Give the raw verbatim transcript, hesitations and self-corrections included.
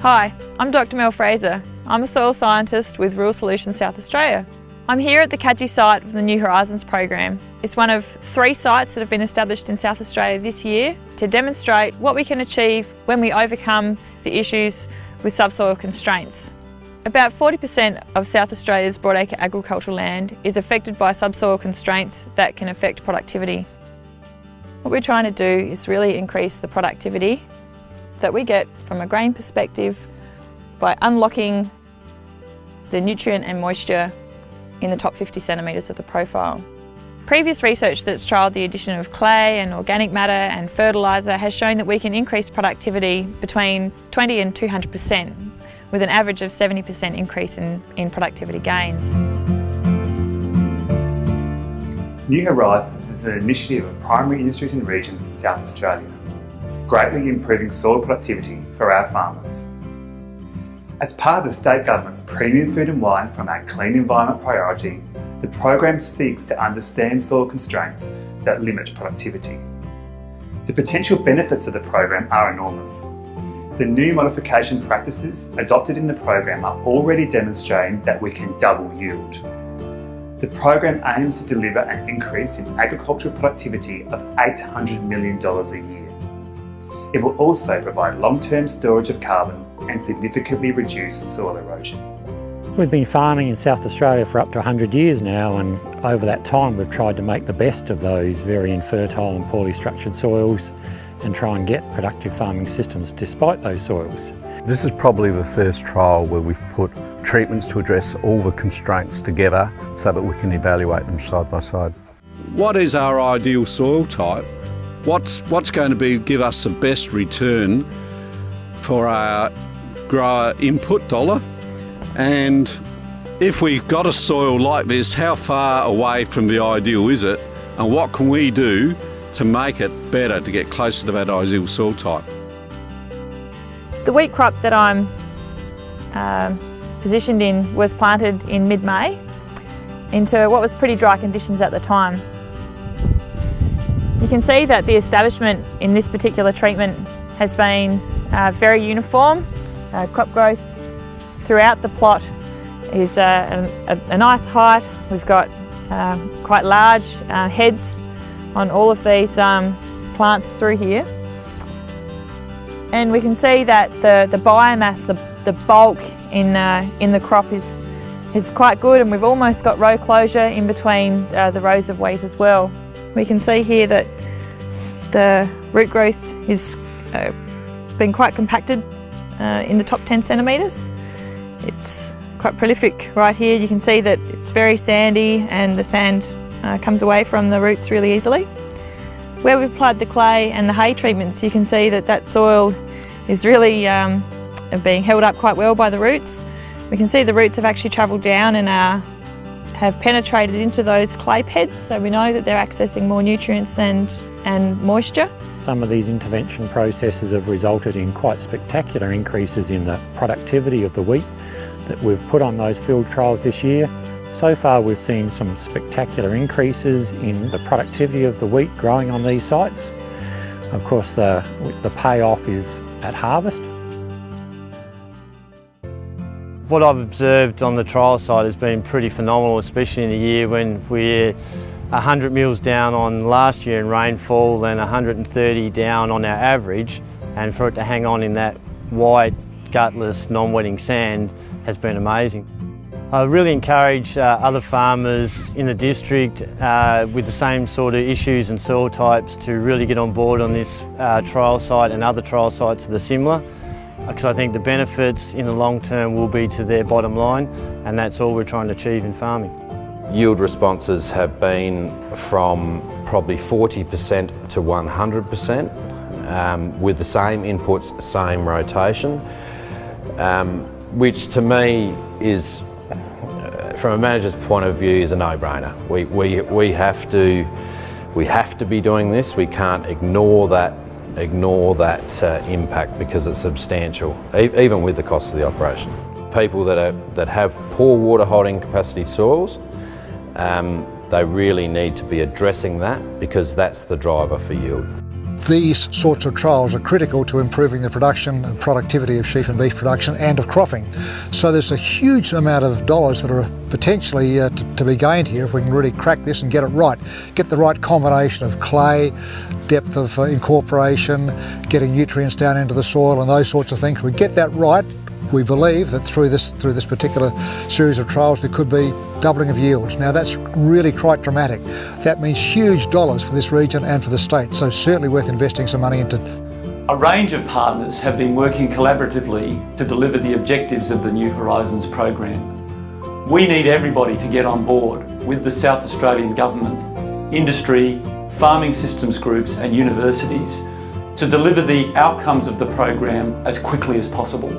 Hi, I'm Doctor Mel Fraser. I'm a soil scientist with Rural Solutions South Australia. I'm here at the C A D G I site of the New Horizons program. It's one of three sites that have been established in South Australia this year to demonstrate what we can achieve when we overcome the issues with subsoil constraints. About forty percent of South Australia's broadacre agricultural land is affected by subsoil constraints that can affect productivity. What we're trying to do is really increase the productivity that we get from a grain perspective by unlocking the nutrient and moisture in the top fifty centimetres of the profile. Previous research that's trialled the addition of clay and organic matter and fertiliser has shown that we can increase productivity between twenty and two hundred percent with an average of seventy percent increase in, in productivity gains. New Horizons is an initiative of Primary Industries and Regions in South Australia, greatly improving soil productivity for our farmers. As part of the State Government's Premium Food and Wine from our Clean Environment priority, the program seeks to understand soil constraints that limit productivity. The potential benefits of the program are enormous. The new modification practices adopted in the program are already demonstrating that we can double yield. The program aims to deliver an increase in agricultural productivity of eight hundred million dollars a year. It will also provide long-term storage of carbon and significantly reduce soil erosion. We've been farming in South Australia for up to one hundred years now, and over that time we've tried to make the best of those very infertile and poorly structured soils and try and get productive farming systems despite those soils. This is probably the first trial where we've put treatments to address all the constraints together so that we can evaluate them side by side. What is our ideal soil type? What's, what's going to be, give us the best return for our grower input dollar? And if we've got a soil like this, how far away from the ideal is it? And what can we do to make it better, to get closer to that ideal soil type? The wheat crop that I'm uh, positioned in was planted in mid-May into what was pretty dry conditions at the time. You can see that the establishment in this particular treatment has been uh, very uniform. Uh, crop growth throughout the plot is uh, a, a nice height. We've got uh, quite large uh, heads on all of these um, plants through here. And we can see that the, the biomass, the, the bulk in, uh, in the crop is, is quite good, and we've almost got row closure in between uh, the rows of wheat as well. We can see here that the root growth has uh, been quite compacted uh, in the top ten centimetres. It's quite prolific right here. You can see that it's very sandy and the sand Uh, comes away from the roots really easily. Where we've applied the clay and the hay treatments, you can see that that soil is really um, being held up quite well by the roots. We can see the roots have actually travelled down and are, have penetrated into those clay beds, so we know that they're accessing more nutrients and, and moisture. Some of these intervention processes have resulted in quite spectacular increases in the productivity of the wheat that we've put on those field trials this year. So far we've seen some spectacular increases in the productivity of the wheat growing on these sites. Of course the, the payoff is at harvest. What I've observed on the trial site has been pretty phenomenal, especially in a year when we're one hundred mils down on last year in rainfall and one hundred thirty down on our average, and for it to hang on in that wide, gutless, non-wetting sand has been amazing. I really encourage uh, other farmers in the district uh, with the same sort of issues and soil types to really get on board on this uh, trial site and other trial sites that are similar, because I think the benefits in the long term will be to their bottom line, and that's all we're trying to achieve in farming. Yield responses have been from probably forty percent to one hundred percent um, with the same inputs, same rotation, um, which to me is, from a manager's point of view, is a no-brainer. We, we, we, have to, we have to be doing this. We can't ignore that, ignore that uh, impact, because it's substantial, e even with the cost of the operation. People that, are, that have poor water holding capacity soils, um, they really need to be addressing that, because that's the driver for yield. These sorts of trials are critical to improving the production and productivity of sheep and beef production and of cropping. So there's a huge amount of dollars that are potentially uh, to, to be gained here if we can really crack this and get it right. Get the right combination of clay, depth of uh, incorporation, getting nutrients down into the soil and those sorts of things. If we get that right, we believe that through this through this particular series of trials there could be doubling of yields. Now that's really quite dramatic. That means huge dollars for this region and for the state, so certainly worth investing some money into. A range of partners have been working collaboratively to deliver the objectives of the New Horizons program. We need everybody to get on board with the South Australian Government, industry, farming systems groups and universities to deliver the outcomes of the program as quickly as possible.